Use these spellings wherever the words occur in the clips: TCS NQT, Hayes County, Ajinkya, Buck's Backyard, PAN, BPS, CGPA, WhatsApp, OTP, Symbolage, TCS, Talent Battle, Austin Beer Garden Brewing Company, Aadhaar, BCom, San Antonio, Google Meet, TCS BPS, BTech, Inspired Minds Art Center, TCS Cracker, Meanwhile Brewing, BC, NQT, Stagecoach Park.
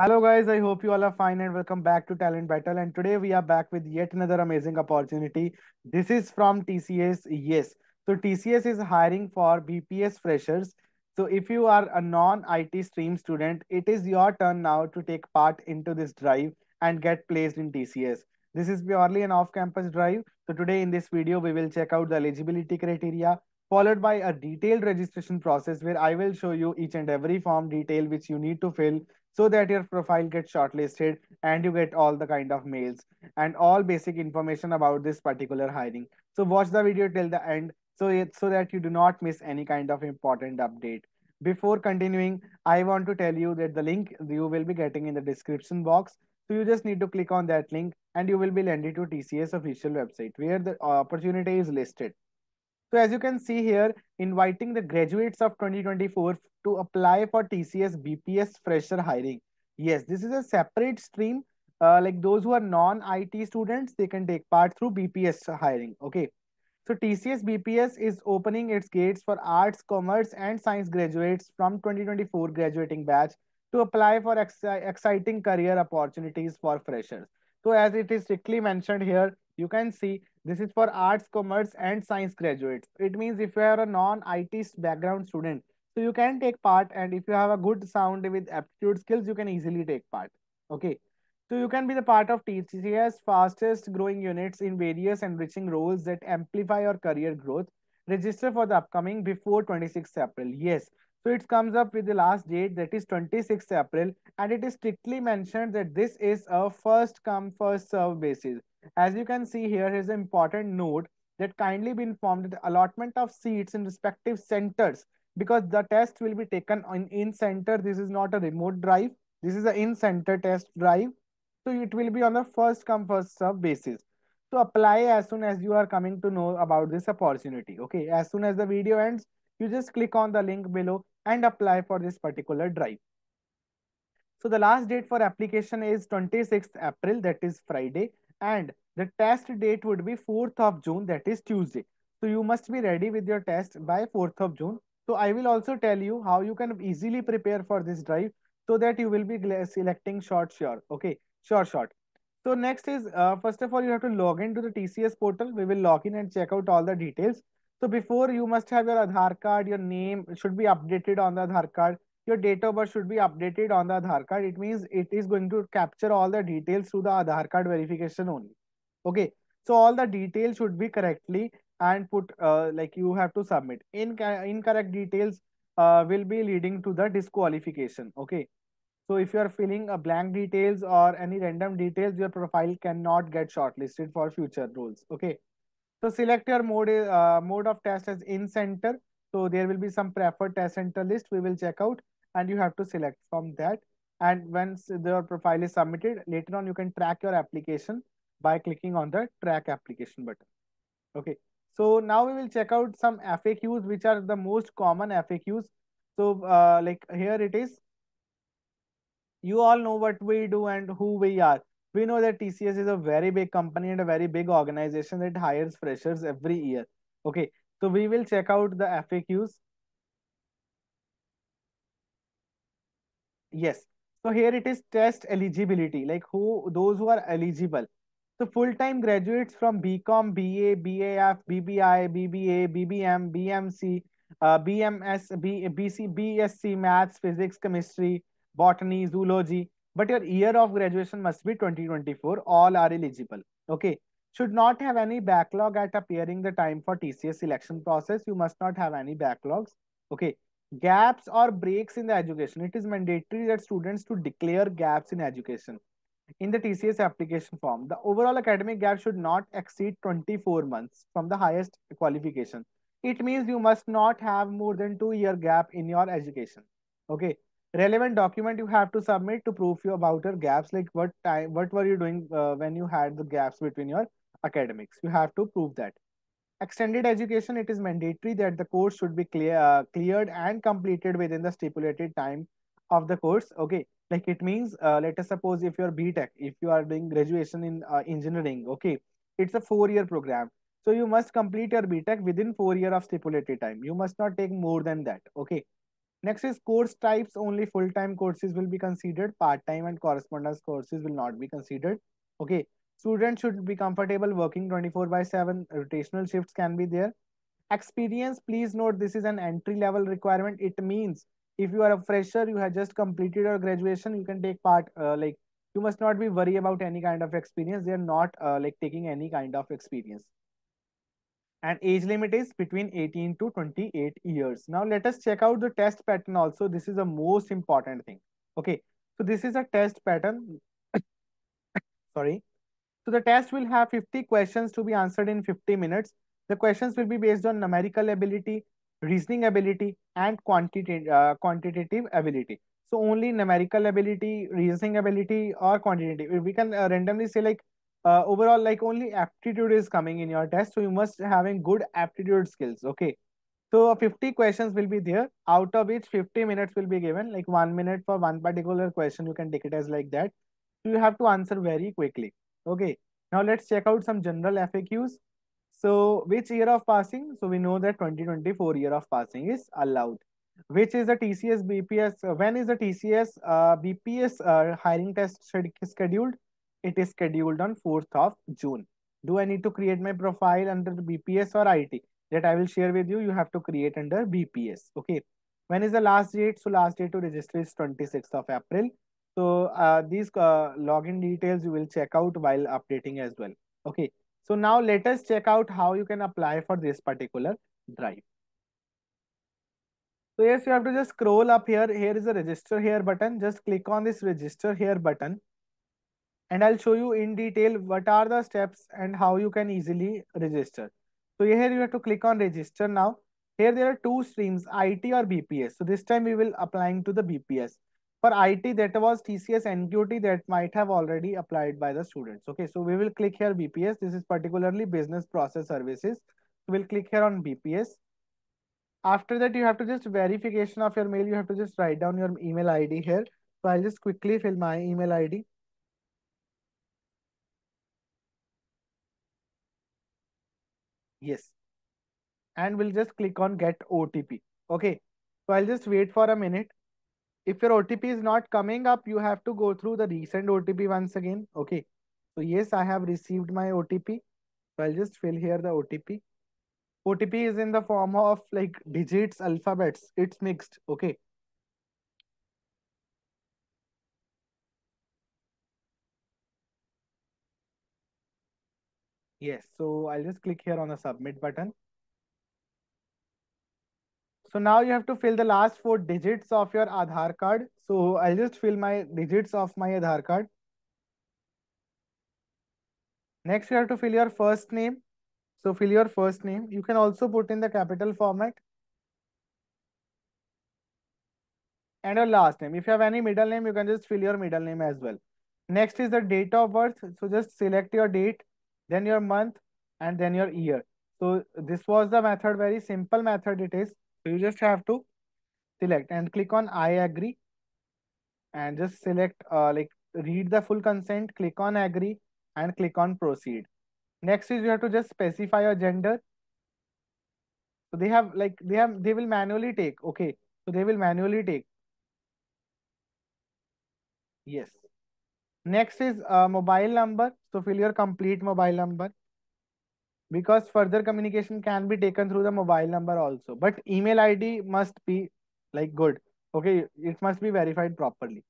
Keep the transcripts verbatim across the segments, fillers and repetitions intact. Hello guys, I hope you all are fine and welcome back to Talent Battle, and today we are back with yet another amazing opportunity. This is from T C S. Yes, so T C S is hiring for B P S freshers. So if you are a non I T stream student, it is your turn now to take part into this drive and get placed in T C S. This is purely an off-campus drive. So today in this video, we will check out the eligibility criteria followed by a detailed registration process where I will show you each and every form detail which you need to fill so that your profile gets shortlisted and you get all the kind of mails and all basic information about this particular hiring. So watch the video till the end so, it, so that you do not miss any kind of important update. Before continuing, I want to tell you that the link you will be getting in the description box. So you just need to click on that link and you will be landed to T C S official website where the opportunity is listed. So as you can see here, inviting the graduates of twenty twenty-four to apply for T C S B P S fresher hiring. Yes, this is a separate stream. Uh, like those who are non I T students, they can take part through B P S hiring. Okay. So T C S B P S is opening its gates for arts, commerce and science graduates from twenty twenty-four graduating batch to apply for ex exciting career opportunities for freshers. So as it is strictly mentioned here, you can see this is for arts, commerce and science graduates. It means if you are a non I T background student, so you can take part, and if you have a good sound with aptitude skills, you can easily take part. Okay. So you can be the part of T C S fastest growing units in various enriching roles that amplify your career growth. Register for the upcoming before twenty-sixth April. Yes. So it comes up with the last date, that is twenty-sixth April, and it is strictly mentioned that this is a first come first serve basis. As you can see here, is an important note that kindly be informed that the allotment of seats in respective centers, because the test will be taken on in center. This is not a remote drive. This is an in center test drive. So it will be on the first come first serve basis. So apply as soon as you are coming to know about this opportunity. Okay. As soon as the video ends, you just click on the link below and apply for this particular drive. So the last date for application is twenty-sixth April, that is Friday, and the test date would be fourth of June, that is Tuesday. So you must be ready with your test by fourth of June. So I will also tell you how you can easily prepare for this drive so that you will be selecting short sure. Okay, sure short. So next is, uh, first of all, you have to log into the T C S portal. We will log in and check out all the details. So before, you must have your Aadhaar card, your name should be updated on the Aadhaar card, your date of birth should be updated on the Aadhaar card. It means it is going to capture all the details through the Aadhaar card verification only. Okay. So all the details should be correctly and put uh, like you have to submit. In incorrect details uh, will be leading to the disqualification. Okay. So if you are filling a blank details or any random details, your profile cannot get shortlisted for future roles. Okay. So select your mode, uh, mode of test as in center. So there will be some preferred test center list we will check out, and you have to select from that. And once your profile is submitted, later on you can track your application by clicking on the track application button. Okay. So now we will check out some F A Qs, which are the most common F A Qs. So uh, like here it is. You all know what we do and who we are. We know that T C S is a very big company and a very big organization that hires freshers every year. Okay, so we will check out the F A Qs. Yes, so here it is test eligibility, like who those who are eligible. So full-time graduates from BCom, B A, B A F, B B I, B B A, B B M, B M C, uh, B M S, B, BC, B S c, Maths, Physics, Chemistry, Botany, Zoology. But your year of graduation must be twenty twenty-four. All are eligible. Okay. Should not have any backlog at appearing the time for T C S selection process. You must not have any backlogs. Okay. Gaps or breaks in the education. It is mandatory that students to declare gaps in education in the T C S application form. The overall academic gap should not exceed twenty-four months from the highest qualification. It means you must not have more than two year gap in your education. Okay. Relevant document you have to submit to prove you about your gaps, like what time, what were you doing uh, when you had the gaps between your academics. You have to prove that. Extended education, it is mandatory that the course should be clear, uh, cleared and completed within the stipulated time of the course. Okay, like it means, uh, let us suppose if you're B Tech, if you are doing graduation in uh, engineering, okay, it's a four-year program. So you must complete your B Tech within four years of stipulated time. You must not take more than that. Okay. Next is course types. Only full-time courses will be considered. Part-time and correspondence courses will not be considered. Okay. Students should be comfortable working twenty-four by seven. Rotational shifts can be there. Experience, please note this is an entry-level requirement. It means if you are a fresher, you have just completed your graduation, you can take part, uh, like you must not be worried about any kind of experience. They are not uh, like taking any kind of experience. And age limit is between eighteen to twenty-eight years. Now let us check out the test pattern also. This is the most important thing. Okay, so this is a test pattern. Sorry. So the test will have fifty questions to be answered in fifty minutes. The questions will be based on numerical ability, reasoning ability, and quantitative uh, quantitative ability. So only numerical ability, reasoning ability, or quantitative. We can uh, randomly say like uh, overall like only aptitude is coming in your test. So you must having good aptitude skills. Okay. So fifty questions will be there, out of which fifty minutes will be given, like one minute for one particular question. You can take it as like that. So you have to answer very quickly. Okay. Now let's check out some general F A Qs. So which year of passing? So we know that twenty twenty-four year of passing is allowed. Which is the T C S B P S? When is the T C S uh, B P S uh, hiring test scheduled? It is scheduled on fourth of June. Do I need to create my profile under the B P S or I T? That I will share with you. You have to create under B P S. Okay. When is the last date? So last date to register is twenty-sixth of April. So uh, these uh, login details you will check out while updating as well. Okay. So now let us check out how you can apply for this particular drive. So yes, you have to just scroll up here. Here is a register here button. Just click on this register here button. And I'll show you in detail what are the steps and how you can easily register. So here you have to click on register now. Here there are two streams, I T or B P S. So this time we will applying to the B P S. For I T, that was T C S N Q T that might have already applied by the students. Okay, so we will click here B P S. This is particularly business process services. We'll click here on B P S. After that, you have to just verification of your mail. You have to just write down your email I D here. So I'll just quickly fill my email I D. Yes. And we'll just click on get O T P. Okay, so I'll just wait for a minute. If your O T P is not coming up, you have to go through the recent O T P once again. Okay. So yes, I have received my O T P. So I'll just fill here the O T P. O T P is in the form of like digits, alphabets. It's mixed. Okay. Yes. So I'll just click here on the submit button. So now you have to fill the last four digits of your Aadhaar card. So I'll just fill my digits of my Aadhaar card. Next, you have to fill your first name. So fill your first name. You can also put in the capital format. And your last name. If you have any middle name, you can just fill your middle name as well. Next is the date of birth. So just select your date, then your month, and then your year. So this was the method, very simple method it is. So you just have to select and click on I agree and just select uh, like read the full consent, click on agree and click on proceed. Next is you have to just specify your gender. So they have like they have they will manually take. Okay, so they will manually take. Yes. Next is uh, mobile number. So fill your complete mobile number. Because further communication can be taken through the mobile number also. But email I D must be like good. Okay, it must be verified properly.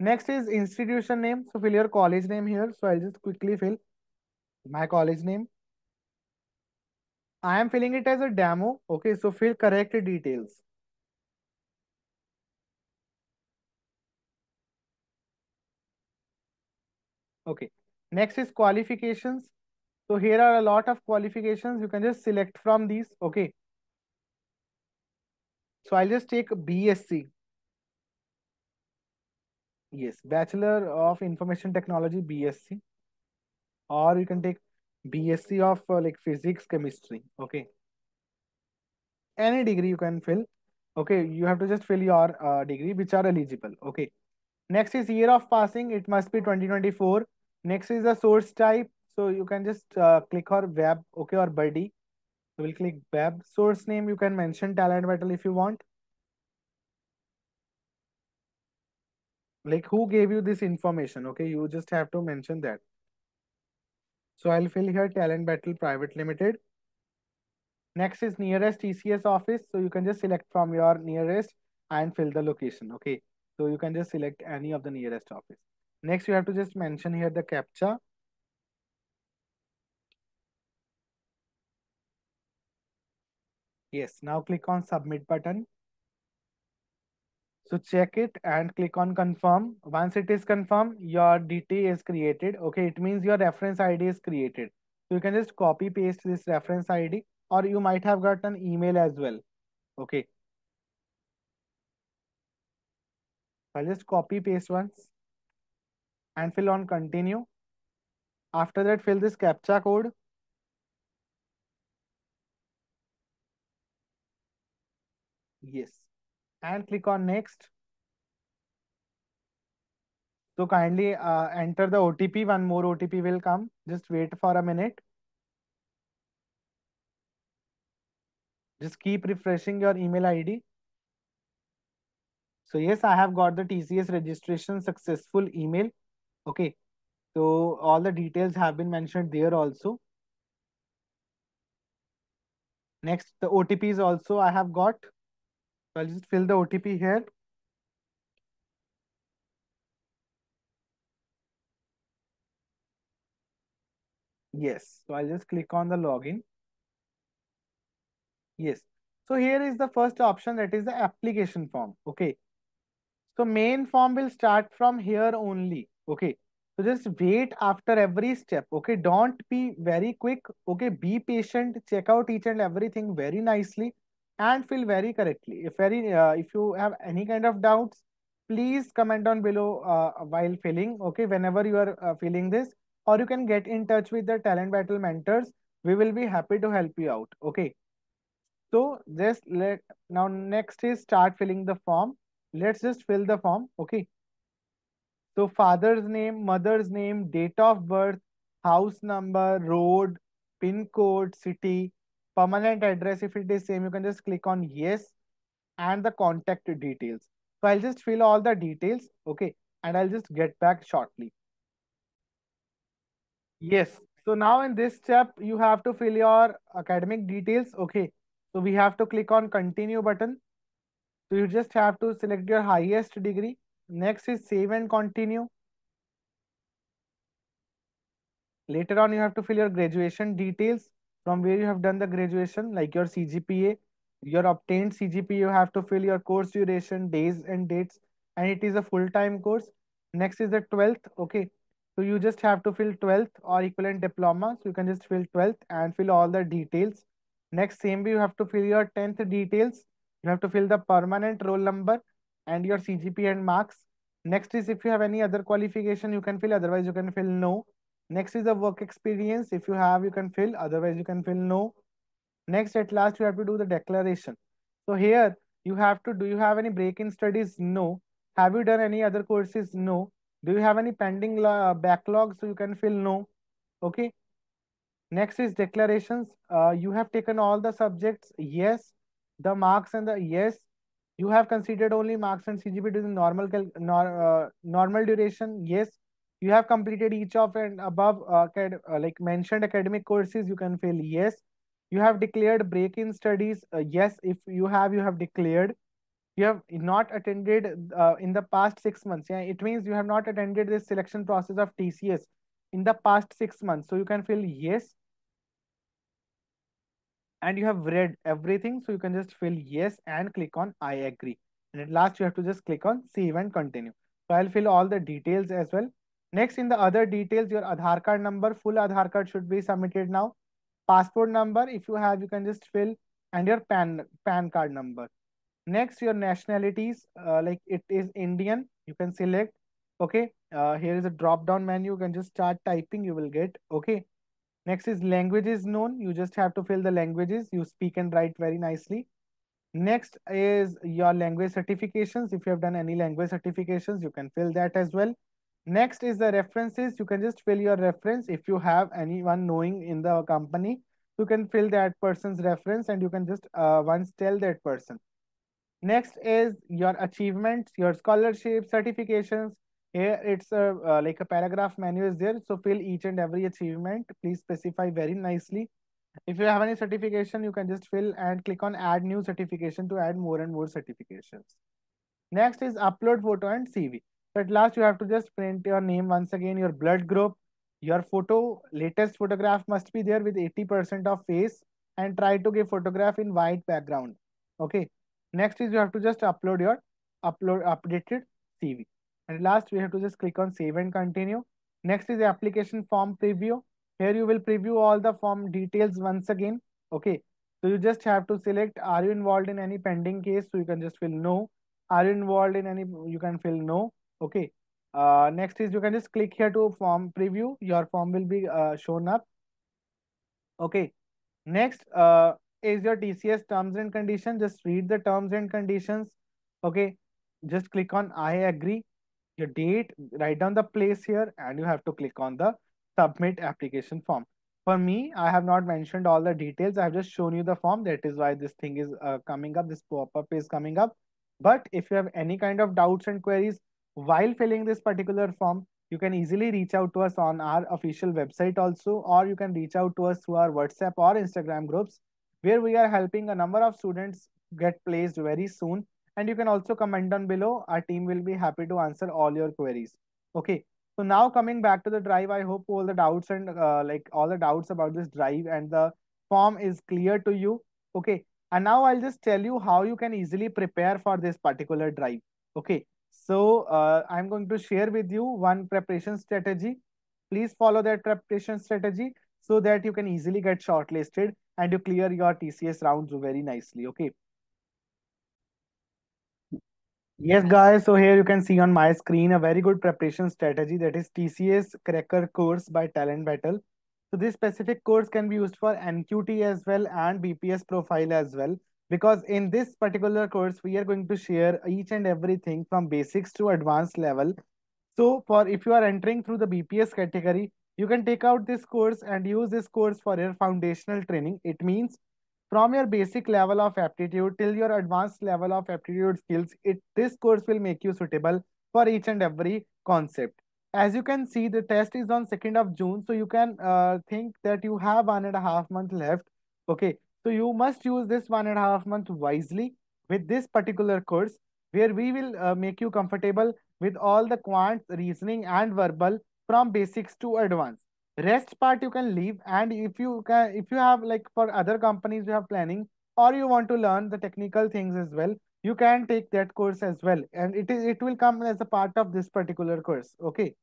Next is institution name. So fill your college name here. So I'll just quickly fill my college name. I am filling it as a demo. Okay, so fill correct details. Okay, next is qualifications. So here are a lot of qualifications. You can just select from these. Okay. So I'll just take B S c. Yes, Bachelor of Information Technology, B S c. Or you can take B S c of uh, like Physics, Chemistry. Okay. Any degree you can fill. Okay, you have to just fill your uh, degree which are eligible. Okay. Next is year of passing. It must be twenty twenty-four. Next is the source type. So you can just uh, click or web, okay, or buddy. So we'll click web. Source name, you can mention Talent Battle if you want. like who gave you this information? Okay, you just have to mention that. So I'll fill here Talent Battle Private Limited. Next is nearest T C S office. So you can just select from your nearest and fill the location. Okay, so you can just select any of the nearest office. Next, you have to just mention here the CAPTCHA. Yes, now click on submit button. So check it and click on confirm. Once it is confirmed, your D T is created. Okay, it means your reference I D is created. So you can just copy paste this reference I D, or you might have got an email as well. Okay. I'll just copy paste once and fill on continue. After that, fill this CAPTCHA code. Yes. And click on next. So kindly uh, enter the O T P. One more O T P will come. Just wait for a minute. Just keep refreshing your email I D. So yes, I have got the T C S registration successful email. Okay. So all the details have been mentioned there also. Next, the O T Ps also I have got. So I'll just fill the O T P here. Yes. So I'll just click on the login. Yes. So here is the first option, that is the application form. Okay. So main form will start from here only. Okay. So just wait after every step. Okay. Don't be very quick. Okay. Be patient. Check out each and everything very nicely. And fill very correctly. If very, uh, if you have any kind of doubts, please comment down below uh, while filling. Okay, whenever you are uh, filling this, or you can get in touch with the Talent Battle mentors. We will be happy to help you out. Okay. So just let now next is start filling the form. Let's just fill the form. Okay. So father's name, mother's name, date of birth, house number, road, pin code, city. Permanent address, if it is same, you can just click on yes, and the contact details. So I'll just fill all the details, okay, and I'll just get back shortly. Yes, so now in this step, you have to fill your academic details, okay. So we have to click on continue button. So you just have to select your highest degree. Next is save and continue. Later on, you have to fill your graduation details. From where you have done the graduation, like your C G P A, your obtained C G P A, you have to fill your course duration, days and dates, and it is a full-time course. Next is the twelfth, okay. So you just have to fill twelfth or equivalent diploma. So you can just fill twelfth and fill all the details. Next, same way you have to fill your tenth details. You have to fill the permanent roll number and your C G P A and marks. Next is if you have any other qualification, you can fill, otherwise you can fill no. Next is the work experience. If you have, you can fill. Otherwise, you can fill no. Next, at last, you have to do the declaration. So here, you have to, do you have any break in studies? No. Have you done any other courses? No. Do you have any pending backlog? So you can fill no. Okay. Next is declarations. Uh, you have taken all the subjects. Yes. The marks and the yes. You have considered only marks and C G P A during normal, nor, uh, normal duration. Yes. You have completed each of and above uh, uh, like mentioned academic courses, you can fill yes. You have declared break in studies, uh, yes. If you have, you have declared. You have not attended uh, in the past six months. Yeah, it means you have not attended this selection process of T C S in the past six months. So you can fill yes. And you have read everything. So you can just fill yes and click on I agree. And at last, you have to just click on save and continue. So I'll fill all the details as well. Next, in the other details, your Aadhaar card number, full Aadhaar card should be submitted now. Passport number, if you have, you can just fill, and your PAN, PAN card number. Next, your nationalities, uh, like it is Indian, you can select. Okay, uh, here is a drop-down menu, you can just start typing, you will get, okay. Next is languages known, you just have to fill the languages, you speak and write very nicely. Next is your language certifications, if you have done any language certifications, you can fill that as well. Next is the references. You can just fill your reference. If you have anyone knowing in the company, you can fill that person's reference and you can just uh, once tell that person. Next is your achievements, your scholarships, certifications. Here it's a, uh, like a paragraph menu is there. So fill each and every achievement. Please specify very nicely. If you have any certification, you can just fill and click on add new certification to add more and more certifications. Next is upload photo and C V. So at last you have to just print your name once again, your blood group, your photo, latest photograph must be there with eighty percent of face, and try to give photograph in white background. Okay. Next is you have to just upload your upload updated C V. And last, we have to just click on save and continue. Next is the application form preview. Here you will preview all the form details once again. Okay. So you just have to select, are you involved in any pending case? So you can just fill no. Are you involved in any, you can fill no. Okay. Uh, next is you can just click here to form preview. Your form will be uh, shown up. Okay. Next uh, is your T C S terms and conditions. Just read the terms and conditions. Okay. Just click on I agree. Your date, write down the place here, and you have to click on the submit application form. For me, I have not mentioned all the details. I have just shown you the form. That is why this thing is uh, coming up. This pop-up is coming up. But if you have any kind of doubts and queries while filling this particular form, you can easily reach out to us on our official website also, or you can reach out to us through our WhatsApp or Instagram groups, where we are helping a number of students get placed very soon. And you can also comment down below. Our team will be happy to answer all your queries. Okay. So now coming back to the drive, I hope all the doubts and uh, like all the doubts about this drive and the form is clear to you. Okay. And now I'll just tell you how you can easily prepare for this particular drive. Okay. So uh, I'm going to share with you one preparation strategy. Please follow that preparation strategy so that you can easily get shortlisted and you clear your T C S rounds very nicely. Okay. Yes, guys. So here you can see on my screen a very good preparation strategy, that is T C S Cracker course by Talent Battle. So this specific course can be used for N Q T as well and B P S profile as well, because in this particular course, we are going to share each and everything from basics to advanced level. So for if you are entering through the B P S category, you can take out this course and use this course for your foundational training. It means from your basic level of aptitude till your advanced level of aptitude skills, it, this course will make you suitable for each and every concept. As you can see, the test is on second of June. So you can uh, think that you have one and a half month left. Okay. So you must use this one and a half month wisely with this particular course, where we will uh, make you comfortable with all the quants, reasoning and verbal from basics to advanced. Rest part you can leave, and if you can, if you have, like for other companies you have planning, or you want to learn the technical things as well, you can take that course as well, and it is it will come as a part of this particular course. Okay.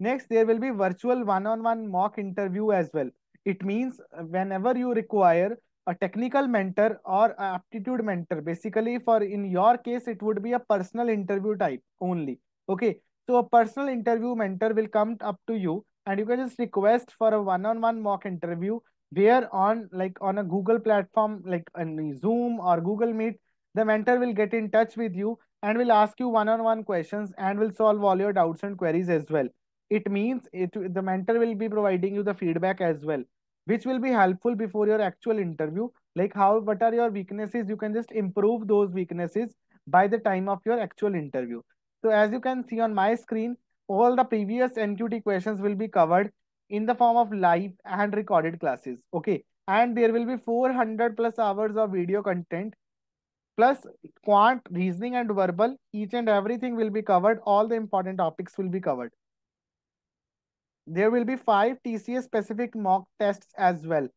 Next, there will be virtual one-on-one mock interview as well. It means whenever you require a technical mentor or aptitude mentor, basically for in your case it would be a personal interview type only. Okay. So a personal interview mentor will come up to you, and you can just request for a one-on-one mock interview, where on like on a Google platform like on Zoom or Google Meet, the mentor will get in touch with you and will ask you one-on-one questions and will solve all your doubts and queries as well. It means it, the mentor will be providing you the feedback as well, which will be helpful before your actual interview. Like how, what are your weaknesses? You can just improve those weaknesses by the time of your actual interview. So as you can see on my screen, all the previous N Q T questions will be covered in the form of live and recorded classes. Okay. And there will be four hundred plus hours of video content, plus quant, reasoning and verbal. Each and everything will be covered. All the important topics will be covered. There will be five T C S specific mock tests as well.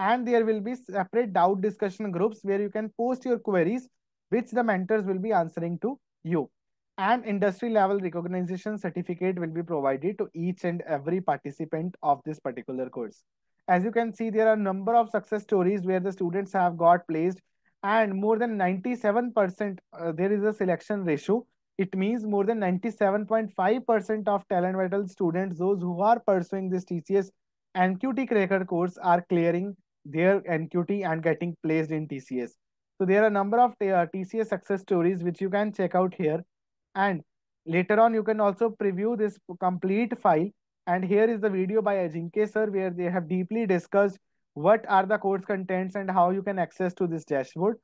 And there will be separate doubt discussion groups where you can post your queries, which the mentors will be answering to you. And industry level recognition certificate will be provided to each and every participant of this particular course. As you can see, there are a number of success stories where the students have got placed, and more than ninety-seven percent, uh, there is a selection ratio. It means more than ninety-seven point five percent of Talent Battle students, those who are pursuing this T C S N Q T Cracker course, are clearing their N Q T and getting placed in T C S. So there are a number of uh, T C S success stories which you can check out here. And later on, you can also preview this complete file. And here is the video by Ajinkya sir, where they have deeply discussed what are the course contents and how you can access to this dashboard.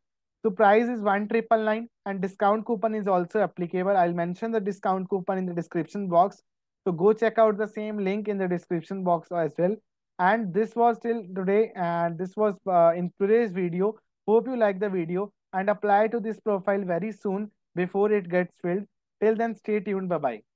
So price is one triple nine, and discount coupon is also applicable. I'll mention the discount coupon in the description box. So go check out the same link in the description box as well. And this was till today, and this was uh, in today's video. Hope you like the video and apply to this profile very soon before it gets filled. Till then, stay tuned. Bye-bye.